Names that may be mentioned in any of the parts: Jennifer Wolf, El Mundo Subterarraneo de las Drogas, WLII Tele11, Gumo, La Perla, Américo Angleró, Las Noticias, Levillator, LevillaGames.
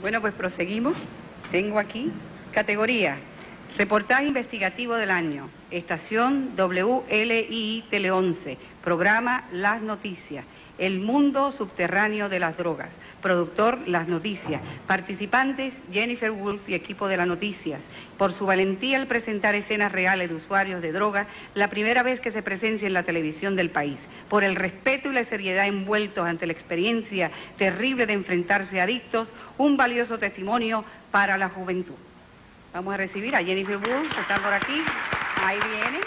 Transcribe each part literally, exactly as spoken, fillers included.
Bueno, pues proseguimos. Tengo aquí categoría, reportaje investigativo del año, estación W L I I Tele once, programa Las Noticias, el mundo subterráneo de las drogas, productor Las Noticias, participantes Jennifer Wolf y equipo de Las Noticias, por su valentía al presentar escenas reales de usuarios de drogas, la primera vez que se presencia en la televisión del país, por el respeto y la seriedad envueltos ante la experiencia terrible de enfrentarse a adictos, un valioso testimonio para la juventud. Vamos a recibir a Jennifer Wolf, que está por aquí, ahí viene.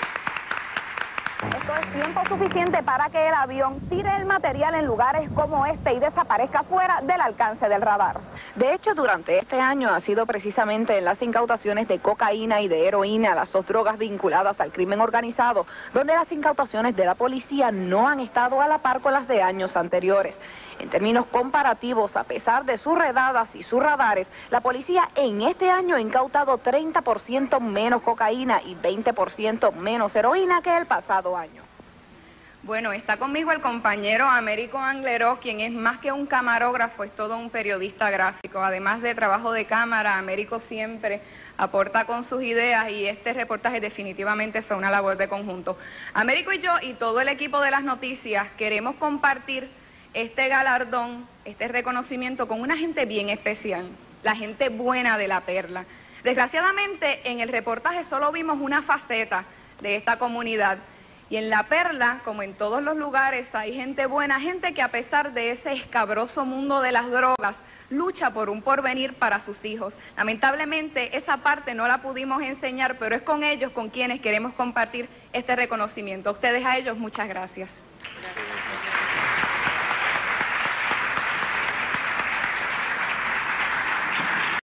Esto es tiempo suficiente para que el avión tire el material en lugares como este y desaparezca fuera del alcance del radar. De hecho, durante este año ha sido precisamente en las incautaciones de cocaína y de heroína, las dos drogas vinculadas al crimen organizado, donde las incautaciones de la policía no han estado a la par con las de años anteriores. En términos comparativos, a pesar de sus redadas y sus radares, la policía en este año ha incautado treinta por ciento menos cocaína y veinte por ciento menos heroína que el pasado año. Bueno, está conmigo el compañero Américo Angleró, quien es más que un camarógrafo, es todo un periodista gráfico. Además de trabajo de cámara, Américo siempre aporta con sus ideas y este reportaje definitivamente fue una labor de conjunto. Américo y yo y todo el equipo de Las Noticias queremos compartir este galardón, este reconocimiento con una gente bien especial, la gente buena de La Perla. Desgraciadamente en el reportaje solo vimos una faceta de esta comunidad y en La Perla, como en todos los lugares, hay gente buena, gente que a pesar de ese escabroso mundo de las drogas, lucha por un porvenir para sus hijos. Lamentablemente esa parte no la pudimos enseñar, pero es con ellos con quienes queremos compartir este reconocimiento. A ustedes, a ellos, muchas gracias. Gracias.